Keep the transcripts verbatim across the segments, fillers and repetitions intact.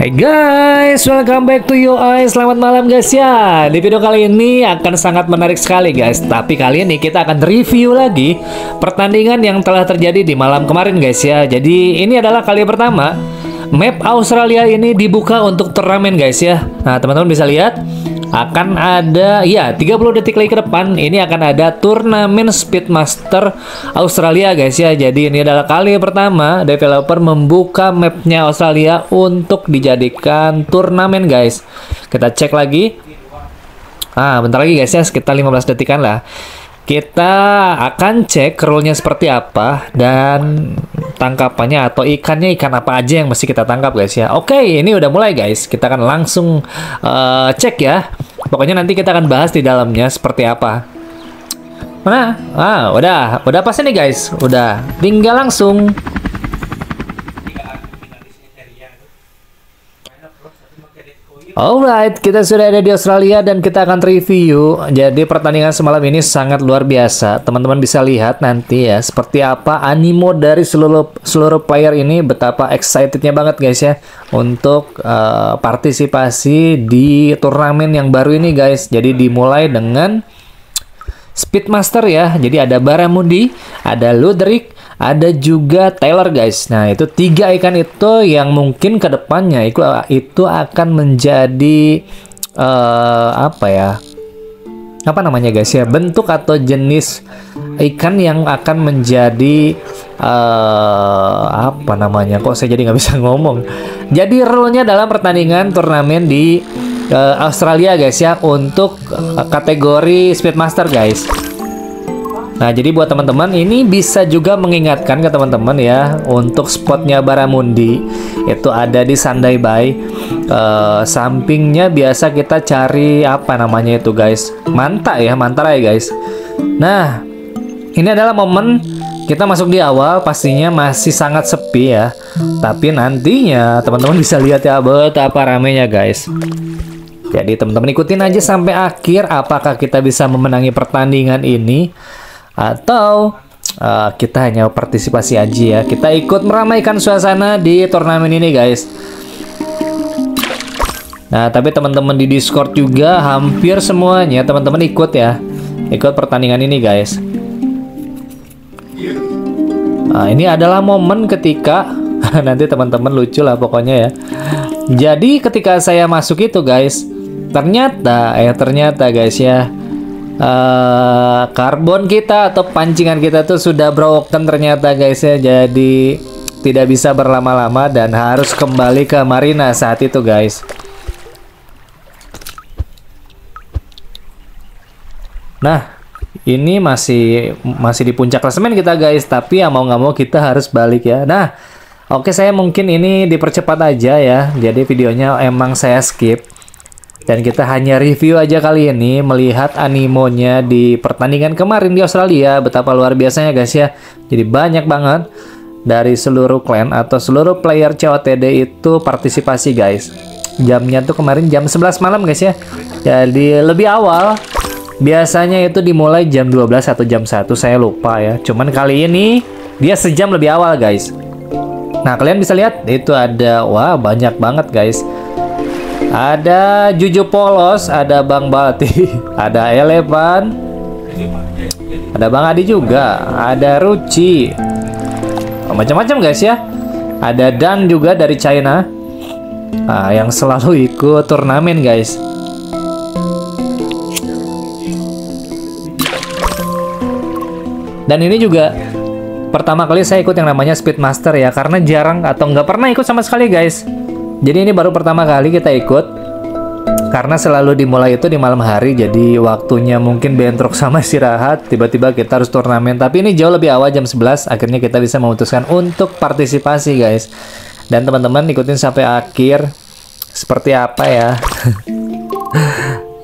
Hey guys, welcome back to you all. Selamat malam guys ya. Di video kali ini akan sangat menarik sekali guys. Tapi kali ini kita akan review lagi pertandingan yang telah terjadi di malam kemarin guys ya. Jadi ini adalah kali pertama map Australia ini dibuka untuk turnamen guys ya. Nah teman-teman bisa lihat akan ada ya tiga puluh detik lagi ke depan ini akan ada turnamen Speedmaster Australia guys ya. Jadi ini adalah kali pertama developer membuka mapnya Australia untuk dijadikan turnamen guys. Kita cek lagi. Ah bentar lagi guys ya, sekitar lima belas detikan lah. Kita akan cek rule-nya seperti apa dan tangkapannya atau ikannya ikan apa aja yang mesti kita tangkap guys ya. Oke, ini udah mulai guys. Kita akan langsung uh, cek ya. Pokoknya nanti kita akan bahas di dalamnya seperti apa. Mana? Ah, udah, udah pas ini guys. Udah, tinggal langsung. Alright, kita sudah ada di Australia dan kita akan review. Jadi pertandingan semalam ini sangat luar biasa. Teman-teman bisa lihat nanti ya seperti apa animo dari seluruh seluruh player ini, betapa excitednya banget guys ya untuk uh, partisipasi di turnamen yang baru ini guys. Jadi dimulai dengan Speedmaster ya. Jadi ada Barramundi, ada Luderick, ada juga Taylor guys. Nah itu tiga ikan itu yang mungkin kedepannya itu itu akan menjadi uh, apa ya apa namanya guys ya, bentuk atau jenis ikan yang akan menjadi uh, apa namanya kok saya jadi nggak bisa ngomong. Jadi rule-nya dalam pertandingan turnamen di uh, Australia guys ya untuk uh, kategori Speedmaster guys. Nah, jadi buat teman-teman ini bisa juga mengingatkan ke teman-teman ya untuk spotnya Barramundi itu ada di Sunday Bay. E, sampingnya biasa kita cari apa namanya itu guys, manta ya, mantara ya guys. Nah, ini adalah momen kita masuk di awal, pastinya masih sangat sepi ya. Tapi nantinya teman-teman bisa lihat ya betapa ramenya guys. Jadi teman-teman ikutin aja sampai akhir apakah kita bisa memenangi pertandingan ini. Atau uh, kita hanya partisipasi aja ya. Kita ikut meramaikan suasana di turnamen ini guys. Nah tapi teman-teman di Discord juga hampir semuanya teman-teman ikut ya, ikut pertandingan ini guys. Nah ini adalah momen ketika nanti teman-teman lucu lah pokoknya ya. Jadi ketika saya masuk itu guys, Ternyata Eh ternyata guys ya Uh, karbon kita atau pancingan kita tuh sudah broken ternyata guys ya. Jadi tidak bisa berlama-lama dan harus kembali ke marina saat itu guys. Nah ini masih masih di puncak klasemen kita guys, tapi ya mau nggak mau kita harus balik ya. Nah oke, saya mungkin ini dipercepat aja ya, jadi videonya emang saya skip. Dan kita hanya review aja kali ini, melihat animonya di pertandingan kemarin di Australia, betapa luar biasanya guys ya. Jadi banyak banget dari seluruh clan atau seluruh player C O T D itu partisipasi guys. Jamnya tuh kemarin jam sebelas malam guys ya. Jadi lebih awal, biasanya itu dimulai jam dua belas atau jam satu, saya lupa ya. Cuman kali ini dia sejam lebih awal guys. Nah kalian bisa lihat itu ada, wah banyak banget guys. Ada Juju Polos, ada Bang Balti, ada Elevan, ada Bang Adi juga, ada Ruci, macam-macam guys ya. Ada Dan juga dari China, nah, yang selalu ikut turnamen guys. Dan ini juga pertama kali saya ikut yang namanya Speedmaster ya, karena jarang atau nggak pernah ikut sama sekali guys. Jadi ini baru pertama kali kita ikut, karena selalu dimulai itu di malam hari. Jadi waktunya mungkin bentrok sama istirahat, tiba-tiba kita harus turnamen. Tapi ini jauh lebih awal jam sebelas, akhirnya kita bisa memutuskan untuk partisipasi guys. Dan teman-teman ikutin sampai akhir seperti apa ya.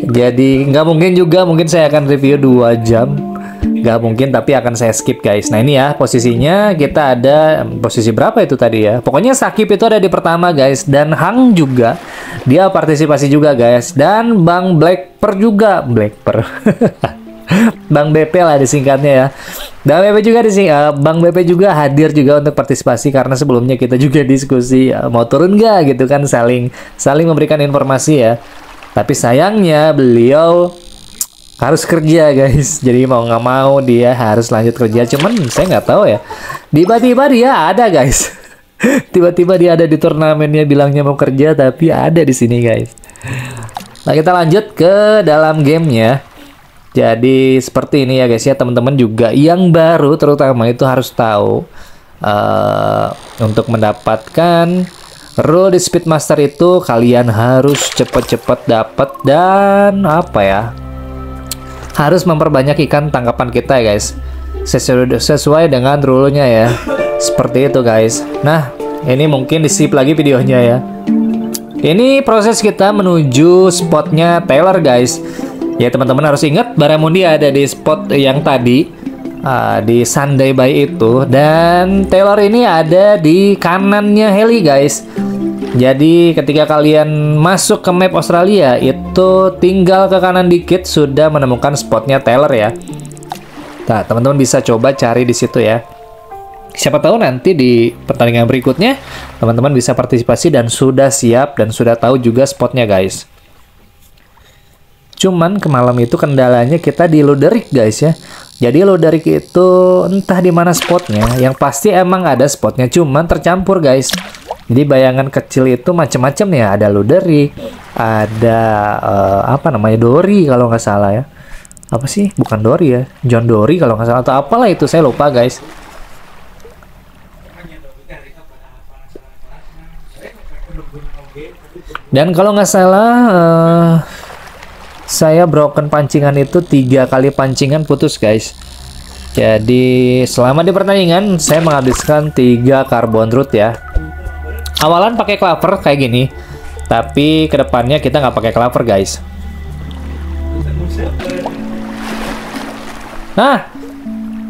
Jadi nggak mungkin juga mungkin saya akan review dua jam, nggak mungkin, tapi akan saya skip guys. Nah ini ya posisinya kita ada posisi berapa itu tadi ya, pokoknya Sakip itu ada di pertama guys, dan Hang juga dia partisipasi juga guys, dan Bang Blackper juga Blackper Bang B P lah disingkatnya ya. Dan B P juga dising, uh, Bang B P juga hadir juga untuk partisipasi, karena sebelumnya kita juga diskusi uh, mau turun nggak gitu kan, saling saling memberikan informasi ya. Tapi sayangnya beliau harus kerja guys, jadi mau nggak mau dia harus lanjut kerja. Cuman saya nggak tahu ya, tiba-tiba dia ada guys. Tiba-tiba dia ada di turnamennya, bilangnya mau kerja tapi ada di sini guys. Nah, kita lanjut ke dalam gamenya. Jadi seperti ini ya guys ya, teman-teman juga yang baru terutama itu harus tahu uh, untuk mendapatkan rule di Speedmaster itu kalian harus cepat-cepat dapat, dan apa ya, harus memperbanyak ikan tangkapan kita ya guys, sesuai, sesuai dengan rule-nya ya, seperti itu guys. Nah, ini mungkin di-skip lagi videonya ya. Ini proses kita menuju spotnya Taylor guys. Ya teman-teman harus ingat, Barramundi ada di spot yang tadi uh, di Sunday Bay itu, dan Taylor ini ada di kanannya heli guys. Jadi ketika kalian masuk ke map Australia itu tinggal ke kanan dikit sudah menemukan spotnya Taylor ya. Nah teman-teman bisa coba cari di situ ya. Siapa tahu nanti di pertandingan berikutnya teman-teman bisa partisipasi dan sudah siap dan sudah tahu juga spotnya guys. Cuman ke malam itu kendalanya kita di Luderick guys ya. Jadi Luderick itu entah di mana spotnya. Yang pasti emang ada spotnya, cuman tercampur guys. Jadi bayangan kecil itu macam-macam ya. Ada Luderick, ada uh, apa namanya Dori kalau nggak salah ya. Apa sih? Bukan Dori ya. John Dori kalau nggak salah atau apalah itu, saya lupa guys. Dan kalau nggak salah. Uh, Saya broken pancingan itu tiga kali pancingan putus guys. Jadi selama di pertandingan saya menghabiskan tiga carbon root ya. Awalan pakai clapper kayak gini, tapi kedepannya kita nggak pakai clapper guys. Nah,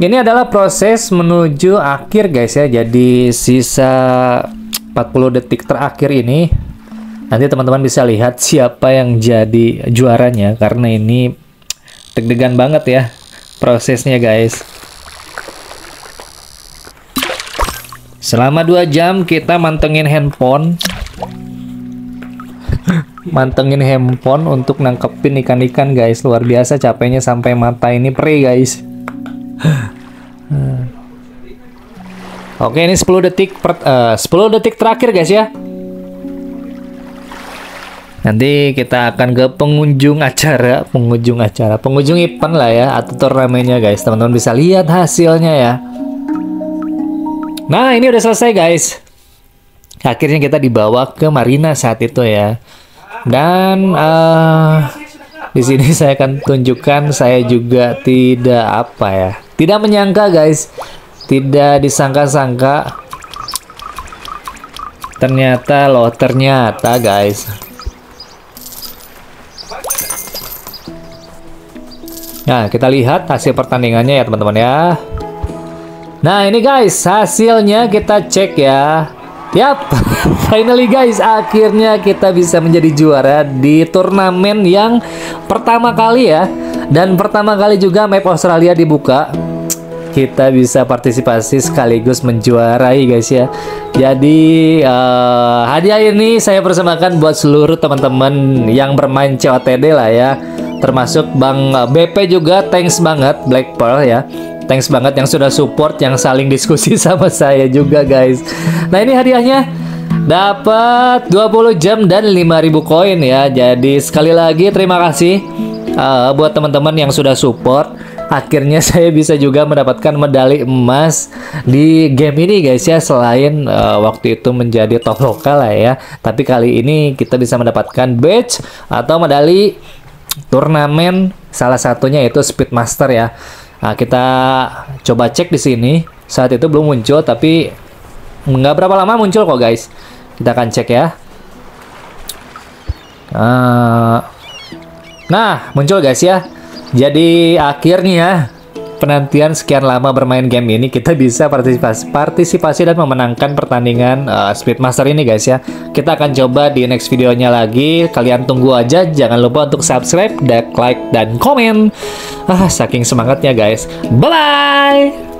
ini adalah proses menuju akhir guys ya. Jadi sisa empat puluh detik terakhir ini. Nanti teman-teman bisa lihat siapa yang jadi juaranya, karena ini deg-degan banget ya prosesnya guys. Selama dua jam kita mantengin handphone. Mantengin handphone untuk nangkepin ikan-ikan guys. Luar biasa capeknya, sampai mata ini perih guys. Oke, ini sepuluh detik per, uh, sepuluh detik terakhir guys ya. Nanti kita akan ke pengunjung acara, pengunjung acara, pengunjung event lah ya, atau turnamennya guys. Teman-teman bisa lihat hasilnya ya. Nah, ini udah selesai guys. Akhirnya kita dibawa ke marina saat itu ya. Dan uh, di sini saya akan tunjukkan, saya juga tidak apa ya, tidak menyangka guys, tidak disangka-sangka. Ternyata loh, ternyata guys. Nah, kita lihat hasil pertandingannya ya teman-teman ya. Nah, ini guys hasilnya, kita cek ya. Yap, finally guys, akhirnya kita bisa menjadi juara di turnamen yang pertama kali ya. Dan pertama kali juga map Australia dibuka, kita bisa partisipasi sekaligus menjuarai guys ya. Jadi uh, hadiah ini saya persembahkan buat seluruh teman-teman yang bermain C O T D lah ya, termasuk Bang B P juga. Thanks banget Black Pearl ya, thanks banget yang sudah support, yang saling diskusi sama saya juga guys. Nah, ini hadiahnya, dapat dua puluh jam dan lima ribu koin ya. Jadi sekali lagi terima kasih uh, buat teman-teman yang sudah support. Akhirnya saya bisa juga mendapatkan medali emas di game ini guys ya. Selain uh, waktu itu menjadi top lokal lah ya, tapi kali ini kita bisa mendapatkan badge atau medali turnamen, salah satunya itu Speedmaster ya. Nah, kita coba cek di sini. Saat itu belum muncul, tapi nggak berapa lama muncul kok guys. Kita akan cek ya. Nah, muncul guys ya. Jadi akhirnya penantian sekian lama bermain game ini, kita bisa partisipasi, partisipasi dan memenangkan pertandingan uh, Speedmaster ini guys ya. Kita akan coba di next videonya lagi. Kalian tunggu aja, jangan lupa untuk subscribe, like, dan komen. Ah, saking semangatnya guys. Bye-bye!